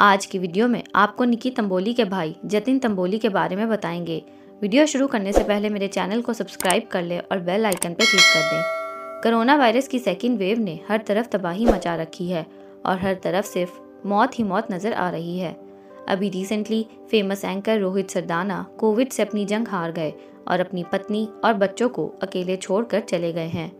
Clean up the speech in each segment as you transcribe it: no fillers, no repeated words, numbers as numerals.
आज की वीडियो में आपको निकी तंबोली के भाई जतिन तंबोली के बारे में बताएंगे। वीडियो शुरू करने से पहले मेरे चैनल को सब्सक्राइब कर लें और बेल आइकन पर क्लिक कर दें। कोरोना वायरस की सेकेंड वेव ने हर तरफ तबाही मचा रखी है और हर तरफ सिर्फ मौत ही मौत नज़र आ रही है। अभी recently famous anchor Rohit Sardana covid से अपनी जंग हार गए और अपनी पत्नी और बच्चों को अकेले छोड़कर चले गए हैं।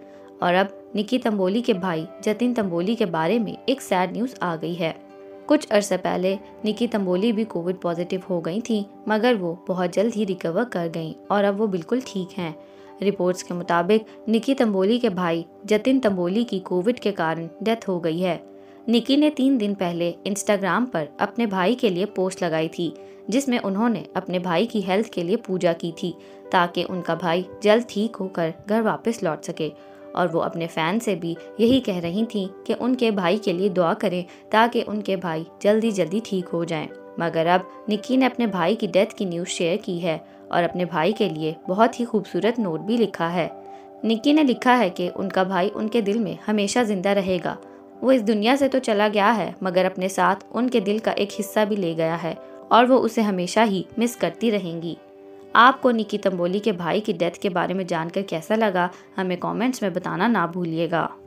और अब निकी तंबोली के भाई जतिन तंबोली के बारे में एक सैड न्यूज़ आ गई है। कुछ अरसे पहले निकी तंबोली भी कोविड पॉजिटिव हो गई थी, मगर वो बहुत जल्द ही रिकवर कर गईं और अब वो बिल्कुल ठीक हैं। रिपोर्ट्स के मुताबिक निकी तंबोली के भाई जतिन तंबोली की कोविड के कारण डेथ हो गई है। निकी ने 3 दिन पहले इंस्टाग्राम पर अपने भाई के लिए पोस्ट लगाई थी, जिसमें उन्होंने अपने भाई की हेल्थ के लिए पूजा की थी ताकि उनका भाई जल्द ठीक होकर घर वापस लौट सके। और वो अपने फैन से भी यही कह रही थी कि उनके भाई के लिए दुआ करें ताकि उनके भाई जल्दी जल्दी ठीक हो जाएं। मगर अब निकी ने अपने भाई की डेथ की न्यूज़ शेयर की है और अपने भाई के लिए बहुत ही खूबसूरत नोट भी लिखा है। निकी ने लिखा है कि उनका भाई उनके दिल में हमेशा ज़िंदा रहेगा। वो इस दुनिया से तो चला गया है, मगर अपने साथ उनके दिल का एक हिस्सा भी ले गया है और वो उसे हमेशा ही मिस करती रहेंगी। आपको निकी तंबोली के भाई की डेथ के बारे में जानकर कैसा लगा, हमें कमेंट्स में बताना ना भूलिएगा।